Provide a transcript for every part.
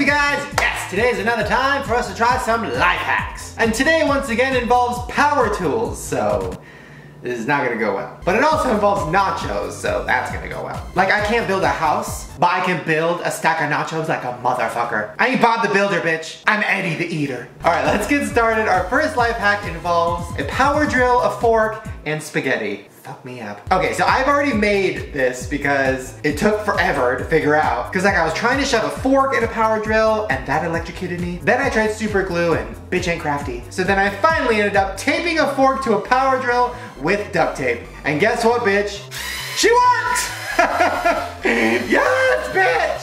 up, you guys? Yes, today is another time for us to try some life hacks. And today, once again, involves power tools, so this is not gonna go well. But it also involves nachos, so that's gonna go well. Like, I can't build a house, but I can build a stack of nachos like a motherfucker. I ain't Bob the Builder, bitch. I'm Eddie the Eater. All right, let's get started. Our first life hack involves a power drill, a fork, and spaghetti. Fuck me up. Okay, so I've already made this because it took forever to figure out. Because, like, I was trying to shove a fork in a power drill and that electrocuted me. Then I tried super glue and bitch ain't crafty. So then I finally ended up taping a fork to a power drill with duct tape. And guess what, bitch? She worked! Yes, bitch!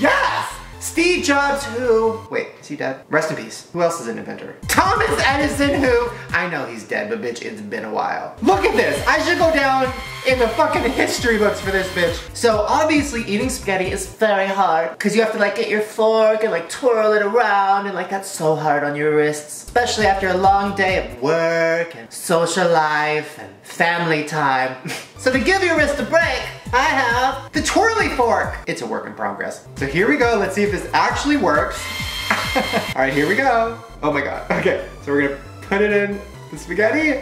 Yes! Steve Jobs, who, wait, is he dead? Rest in peace. Who else is an inventor? Thomas Edison, who, I know he's dead, but bitch, it's been a while. Look at this. I should go down in the fucking history books for this, bitch. So obviously eating spaghetti is very hard because you have to like get your fork and like twirl it around and like that's so hard on your wrists, especially after a long day of work and social life and family time. So to give your wrist a break, I have the twirly fork. It's a work in progress. So here we go. Let's see if this actually works. All right, here we go. Oh my God. Okay, so we're gonna put it in the spaghetti.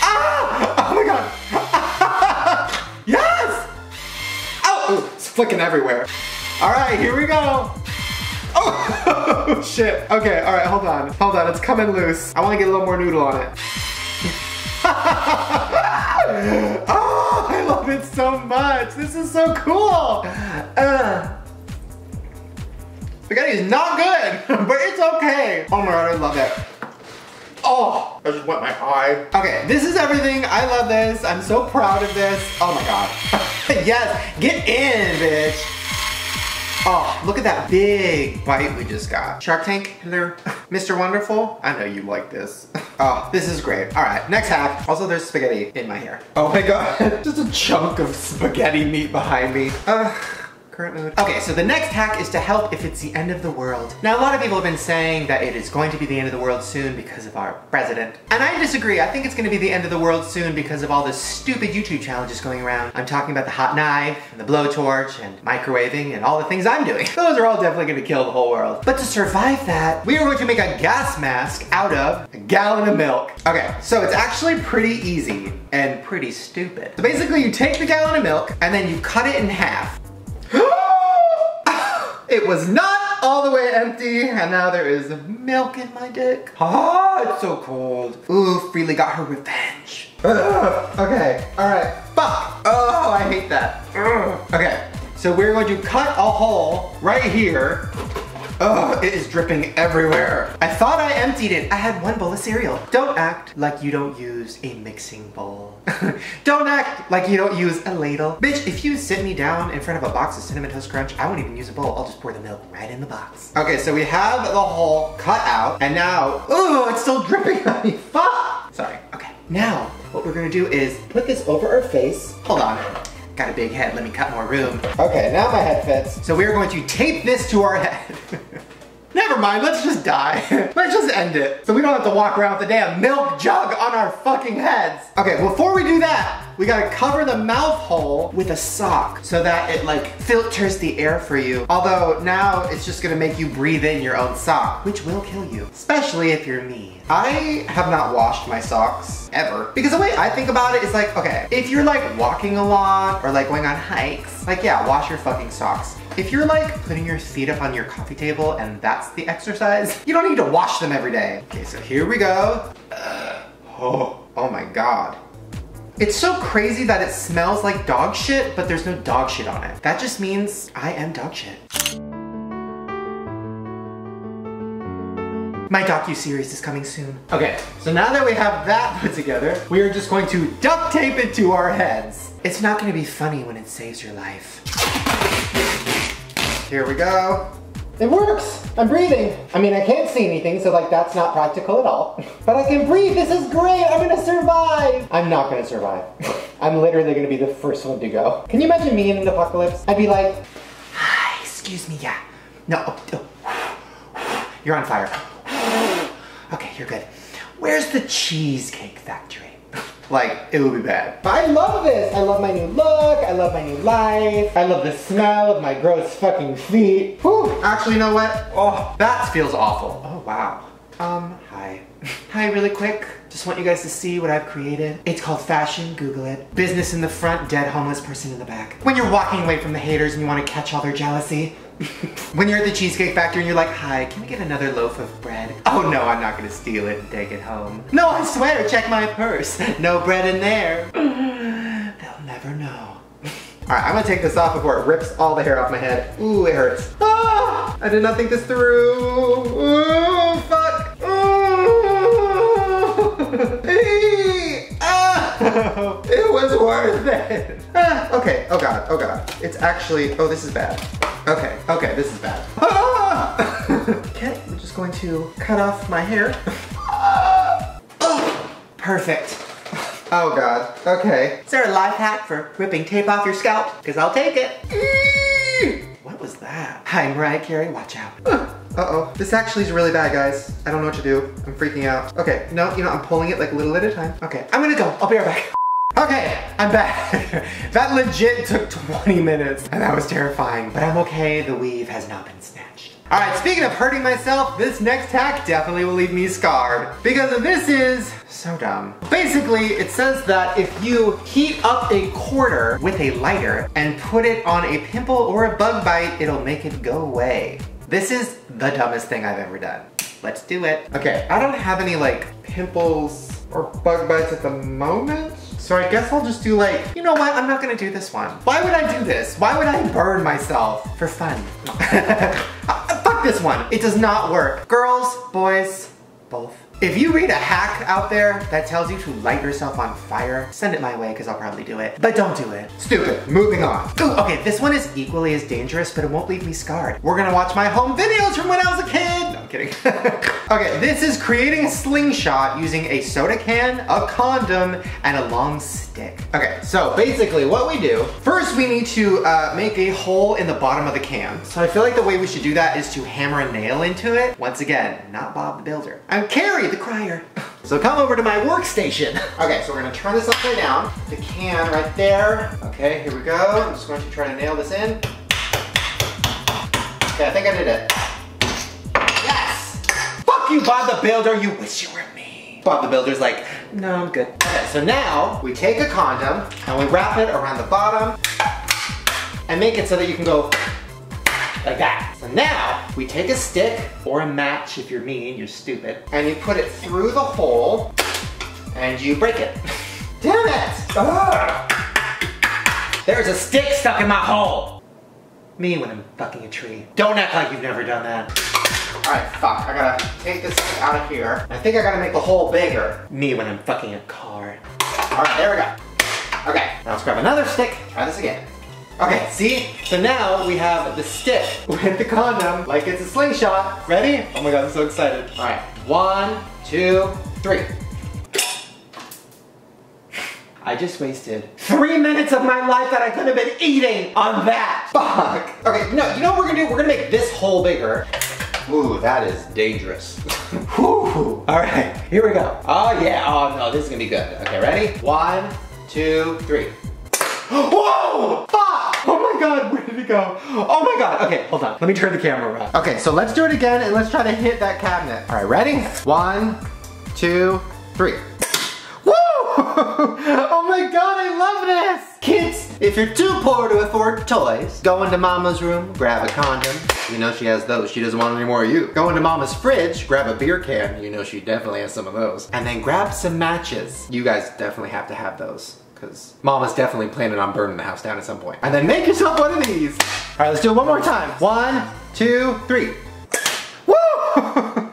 Ah! Oh my God. Yes! Oh, it's flicking everywhere. All right, here we go. Oh, shit. Okay, all right, hold on. Hold on, it's coming loose. I wanna get a little more noodle on it. Oh, I love it so much. This is so cool. Spaghetti is not good, but it's okay. Oh my God, I love it. Oh, I just wet my eye. Okay, this is everything. I love this. I'm so proud of this. Oh my God. Yes, get in, bitch. Oh, look at that big bite we just got. Shark Tank, hello. Mr. Wonderful, I know you like this. Oh, this is great. All right, next hack. Also, there's spaghetti in my hair. Oh my God, just a chunk of spaghetti meat behind me. Current mood. Okay, so the next hack is to help if it's the end of the world. Now, a lot of people have been saying that it is going to be the end of the world soon because of our president. And I disagree. I think it's going to be the end of the world soon because of all the stupid YouTube challenges going around. I'm talking about the hot knife and the blowtorch and microwaving and all the things I'm doing. Those are all definitely going to kill the whole world. But to survive that, we are going to make a gas mask out of a gallon of milk. Okay, so it's actually pretty easy and pretty stupid. So basically, you take the gallon of milk and then you cut it in half. It was not all the way empty, and now there is milk in my dick. Ah, it's so cold. Ooh, Freely got her revenge. Ugh. Okay, all right, fuck. Oh, I hate that. Ugh. Okay, so we're going to cut a hole right here. Oh, it is dripping everywhere. I thought I emptied it. I had one bowl of cereal. Don't act like you don't use a mixing bowl. Don't act like you don't use a ladle. Bitch, if you sit me down in front of a box of Cinnamon Toast Crunch, I won't even use a bowl. I'll just pour the milk right in the box. Okay, so we have the hole cut out, and now, ooh, it's still dripping on me. Fuck! Sorry, okay. Now, what we're gonna do is put this over our face. Hold on. Got a big head, let me cut more room. Okay, now my head fits. So we are going to tape this to our head. Never mind, let's just die. Let's just end it. So we don't have to walk around with a damn milk jug on our fucking heads. Okay, before we do that, we gotta cover the mouth hole with a sock so that it like filters the air for you. Although now it's just gonna make you breathe in your own sock, which will kill you, especially if you're me. I have not washed my socks ever because the way I think about it is like, okay, if you're like walking a lot or like going on hikes, like yeah, wash your fucking socks. If you're like putting your feet up on your coffee table and that's the exercise, you don't need to wash them every day. Okay, so here we go. Oh my God. It's so crazy that it smells like dog shit, but there's no dog shit on it. That just means I am dog shit. My docu-series is coming soon. Okay, so now that we have that put together, we are just going to duct tape it to our heads. It's not gonna be funny when it saves your life. Here we go. It works, I'm breathing. I mean, I can't see anything, so like that's not practical at all. But I can breathe, this is great, I'm gonna survive. I'm not gonna survive. I'm literally gonna be the first one to go. Can you imagine me in an apocalypse? I'd be like, hi, excuse me, yeah. No, oh. You're on fire. Okay, you're good. Where's the Cheesecake Factory? like it will be bad. I love this. I love my new look. I love my new life. I love the smell of my gross fucking feet. Whew. Actually, you know what? Oh, that feels awful. Oh, wow. Hi. Hi, really quick. Just want you guys to see what I've created. It's called fashion, Google it. Business in the front, dead homeless person in the back. When you're walking away from the haters and you want to catch all their jealousy. When you're at the Cheesecake Factory and you're like, hi, can we get another loaf of bread? Oh no, I'm not gonna steal it and take it home. No, I swear, check my purse. No bread in there. They'll never know. Alright, I'm gonna take this off before it rips all the hair off my head. Ooh, it hurts. Ah, I did not think this through. Ooh, fuck. Ooh. Ah, it was worth it. Ah, okay, oh god, oh god. It's actually, oh, this is bad. Okay, okay, this is bad. Ah! Okay, I'm just going to cut off my hair. Ah! Oh, perfect. Oh god, okay. Is there a life hack for ripping tape off your scalp? Because I'll take it. Eee! What was that? Hi, Mariah Carey, watch out. Uh-oh, this actually is really bad, guys. I don't know what to do, I'm freaking out. Okay, no, you know, I'm pulling it like a little at a time. Okay, I'm gonna go, I'll be right back. Okay, I'm back. That legit took 20 minutes, and that was terrifying. But I'm okay, the weave has not been snatched. All right, speaking of hurting myself, this next hack definitely will leave me scarred. Because this is so dumb. Basically, it says that if you heat up a quarter with a lighter and put it on a pimple or a bug bite, it'll make it go away. This is the dumbest thing I've ever done. Let's do it. Okay, I don't have any like pimples or bug bites at the moment. So I guess I'll just do like, you know what? I'm not gonna do this one. Why would I do this? Why would I burn myself for fun? Fuck this one. It does not work. Girls, boys, both. If you read a hack out there that tells you to light yourself on fire, send it my way because I'll probably do it. But don't do it. Stupid. Moving on. Ooh, okay, this one is equally as dangerous, but it won't leave me scarred. We're gonna watch my home videos from when I was a kid. No, I'm kidding. Okay, this is creating a slingshot using a soda can, a condom, and a long stick. Okay, so basically what we do, first we need to make a hole in the bottom of the can. So I feel like the way we should do that is to hammer a nail into it. Once again, not Bob the Builder. I'm Carrie the Crier. So come over to my workstation. Okay, so we're gonna turn this upside down. The can right there. Okay, here we go. I'm just going to try to nail this in. Okay, I think I did it. Yes! Fuck you, Bob the Builder, you wish you were me. Bob the Builder's like, no, I'm good. Okay, so now we take a condom and we wrap it around the bottom and make it so that you can go like that. So now, we take a stick, or a match if you're mean and you're stupid, and you put it through the hole, and you break it. Damn it! Ugh. There's a stick stuck in my hole! Me when I'm fucking a tree. Don't act like you've never done that. Alright, fuck, I gotta take this out of here. I think I gotta make the hole bigger. Me when I'm fucking a car. Alright, there we go. Okay, now let's grab another stick, try this again. Okay, see? So now we have the stick with the condom, like it's a slingshot. Ready? Oh my god, I'm so excited. All right, 1, 2, 3. I just wasted 3 minutes of my life that I could have been eating on that. Fuck. Okay, no, you know what we're gonna do? We're gonna make this hole bigger. Ooh, that is dangerous. Whew. All right, here we go. Oh yeah, oh no, this is gonna be good. Okay, ready? 1, 2, 3. Whoa! Fuck! Oh my god, where did it go? Oh my god, okay, hold on. Let me turn the camera around. Okay, so let's do it again and let's try to hit that cabinet. All right, ready? 1, 2, 3. Woo! Oh my god, I love this! Kids, if you're too poor to afford toys, go into mama's room, grab a condom. You know she has those, she doesn't want any more of you. Go into mama's fridge, grab a beer can. You know she definitely has some of those. And then grab some matches. You guys definitely have to have those. Because mama's definitely planning on burning the house down at some point. And then make yourself one of these. All right, let's do it one more time. 1, 2, 3. Woo!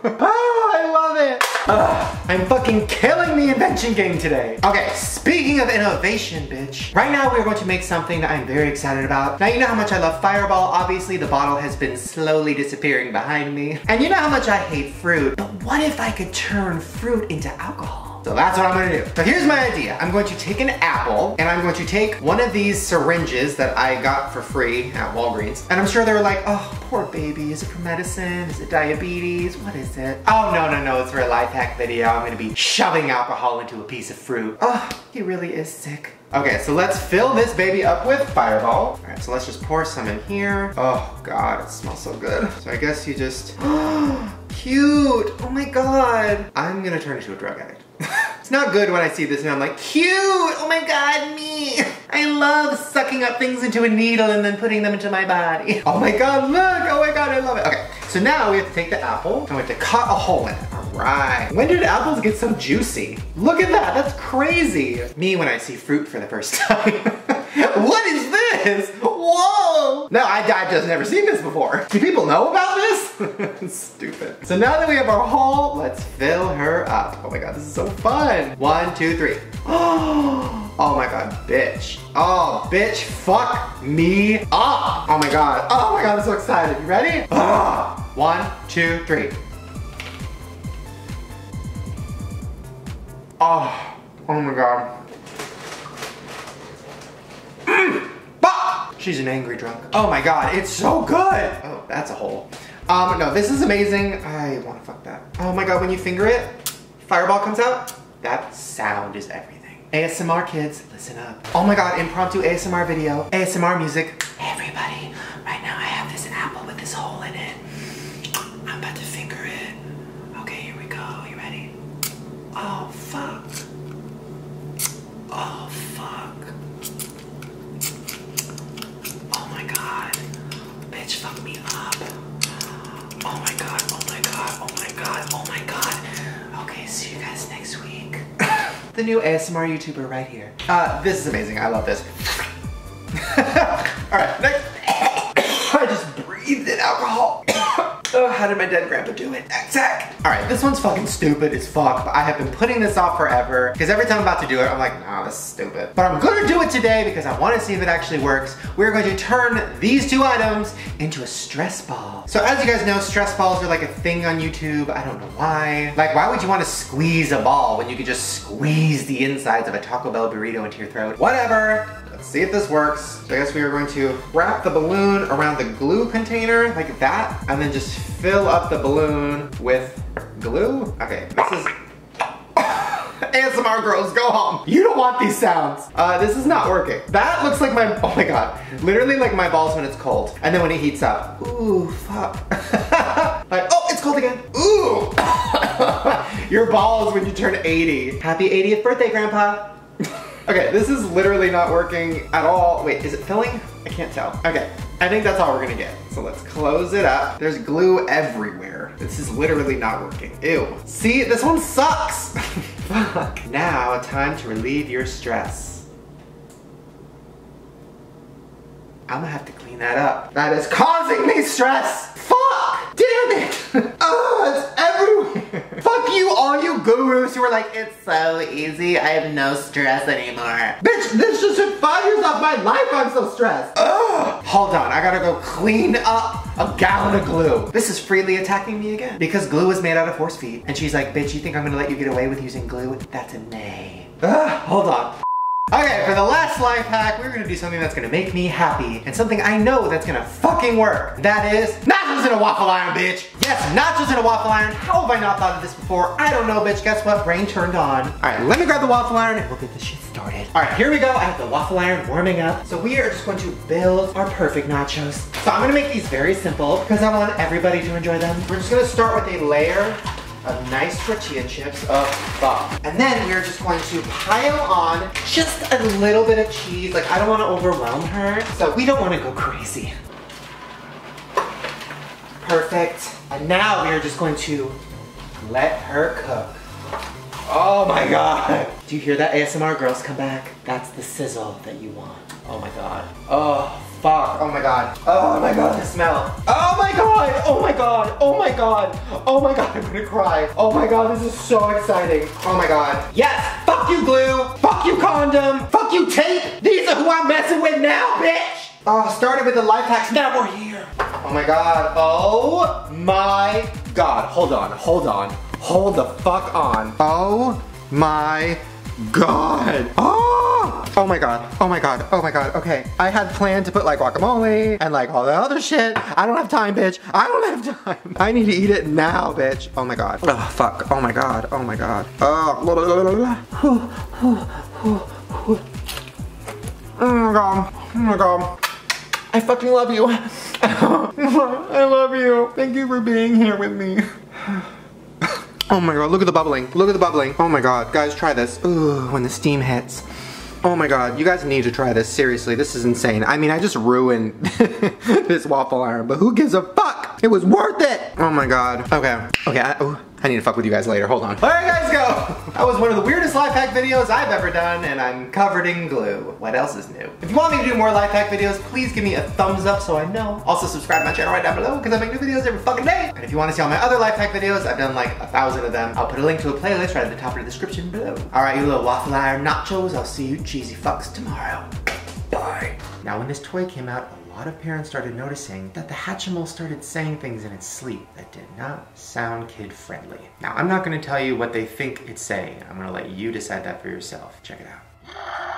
Oh, I love it. Ugh, I'm fucking killing the invention game today. Okay, speaking of innovation, bitch. Right now we're going to make something that I'm very excited about. Now you know how much I love Fireball. Obviously the bottle has been slowly disappearing behind me. And you know how much I hate fruit. But what if I could turn fruit into alcohol? small. So that's what I'm gonna do. So here's my idea. I'm going to take an apple and I'm going to take one of these syringes that I got for free at Walgreens. And I'm sure they were like, oh, poor baby. Is it for medicine? Is it diabetes? What is it? Oh, no, it's for a life hack video. I'm gonna be shoving alcohol into a piece of fruit. Oh, he really is sick. Okay, so let's fill this baby up with Fireball. All right, so let's just pour some in here. Oh God, it smells so good. So I guess you just, cute, oh my God. I'm gonna turn into a drug addict. It's not good when I see this and I'm like, cute, oh my God, me. I love sucking up things into a needle and then putting them into my body. Oh my God, look, oh my God, I love it. Okay, so now we have to take the apple and we have to cut a hole in it. All right, when did apples get so juicy? Look at that, that's crazy. Me when I see fruit for the first time. What is this? Whoa! No, I've just never seen this before. Do people know about this? Stupid. So now that we have our hole, let's fill her up. Oh my God, this is so fun. 1, 2, 3. Oh my God, bitch. Oh, bitch, fuck me up. Oh my God. Oh my God, I'm so excited. You ready? 1, 2, 3. Oh my God. She's an angry drunk. Oh my God, it's so good. Oh, that's a hole. No, this is amazing. I wanna fuck that. Oh my God, when you finger it, Fireball comes out. That sound is everything. ASMR kids, listen up. Oh my God, impromptu ASMR video, ASMR music. Hey everybody, right now I have this apple with this hole in it. I'm about to finger it. Okay, here we go, you ready? Oh fuck. Oh fuck. Fuck me up. Oh my God, oh my God, oh my God, oh my God. Okay, see you guys next week. The new ASMR YouTuber right here. This is amazing, I love this. All right, next. I just breathed in alcohol. Oh, how did my dead grandpa do it? Zach. All right, this one's fucking stupid as fuck, but I have been putting this off forever because every time I'm about to do it, I'm like, nah, this is stupid. But I'm gonna do it today because I wanna see if it actually works. We're going to turn these two items into a stress ball. So as you guys know, stress balls are like a thing on YouTube. I don't know why. Like, why would you wanna squeeze a ball when you could just squeeze the insides of a Taco Bell burrito into your throat? Whatever. Let's see if this works. So I guess we are going to wrap the balloon around the glue container like that, and then just fill up the balloon with glue. Okay, this is ASMR girls, go home. You don't want these sounds. This is not working. That looks like my, oh my God. Literally like my balls when it's cold. And then when it heats up, ooh, fuck. Like, oh, it's cold again. Ooh. Your balls when you turn 80. Happy 80th birthday, Grandpa. Okay, this is literally not working at all. Wait, is it filling? I can't tell. Okay, I think that's all we're gonna get. So let's close it up. There's glue everywhere. This is literally not working. Ew. See, this one sucks. Fuck. Now, time to relieve your stress. I'm gonna have to clean that up. That is causing me stress. Fuck! Damn it! Oh, it's everywhere. Fuck you, all you gurus who are like, it's so easy, I have no stress anymore. Bitch, this just took 5 years off my life, I'm so stressed. Ugh. Hold on, I gotta go clean up a gallon of glue. This is freely attacking me again. Because glue is made out of horse feed. And she's like, bitch, you think I'm gonna let you get away with using glue? That's a nay. Ugh, hold on. Okay, for the last life hack, we're gonna do something that's gonna make me happy and something I know that's gonna fucking work. That is nachos in a waffle iron, bitch. Yes, nachos in a waffle iron. How have I not thought of this before? I don't know, bitch. Guess what? Brain turned on. All right, let me grab the waffle iron and we'll get this shit started. All right, here we go. I have the waffle iron warming up. So we are just going to build our perfect nachos. So I'm gonna make these very simple because I want everybody to enjoy them. We're just gonna start with a layer of nice tortilla chips of fuck. And then we're just going to pile on just a little bit of cheese. Like, I don't want to overwhelm her, so we don't want to go crazy. Perfect. And now we are just going to let her cook. Oh my God. Do you hear that, ASMR girls? Come back. That's the sizzle that you want. Oh my God. Oh. Fuck, oh my God. Oh my God, the smell. Oh my God, oh my God, oh my God. Oh my God, I'm gonna cry. Oh my God, this is so exciting. Oh my God. Yes, fuck you glue, fuck you condom, fuck you tape. These are who I'm messing with now, bitch. Oh, started with the life hacks, now we're here. Oh my God, oh my God. Hold on, hold on, hold the fuck on. Oh my God. Oh my God, oh my God, oh my God, okay. I had planned to put like guacamole and like all that other shit. I don't have time, bitch. I don't have time. I need to eat it now, bitch. Oh my God. Oh, fuck. Oh my God, oh my God. Oh, blah, blah, blah, blah, blah. Oh my God, oh my God. I fucking love you. I love you. Thank you for being here with me. Oh my God, look at the bubbling. Look at the bubbling. Oh my God, guys, try this. Ooh, when the steam hits. Oh my God, you guys need to try this. Seriously, this is insane. I mean, I just ruined this waffle iron, but who gives a fuck? It was worth it. Oh my God. Okay, okay, I need to fuck with you guys later. Hold on. All right, guys, go. That was one of the weirdest life hack videos I've ever done, and I'm covered in glue. What else is new? If you want me to do more life hack videos, please give me a thumbs up so I know. Also, subscribe to my channel right down below, because I make new videos every fucking day. And if you want to see all my other life hack videos, I've done like 1,000 of them. I'll put a link to a playlist right at the top of the description below. All right, you little waffle iron nachos. I'll see you cheesy fucks tomorrow. Bye. Now, when this toy came out, a lot of parents started noticing that the Hatchimal started saying things in its sleep that did not sound kid-friendly. Now, I'm not gonna tell you what they think it's saying. I'm gonna let you decide that for yourself. Check it out.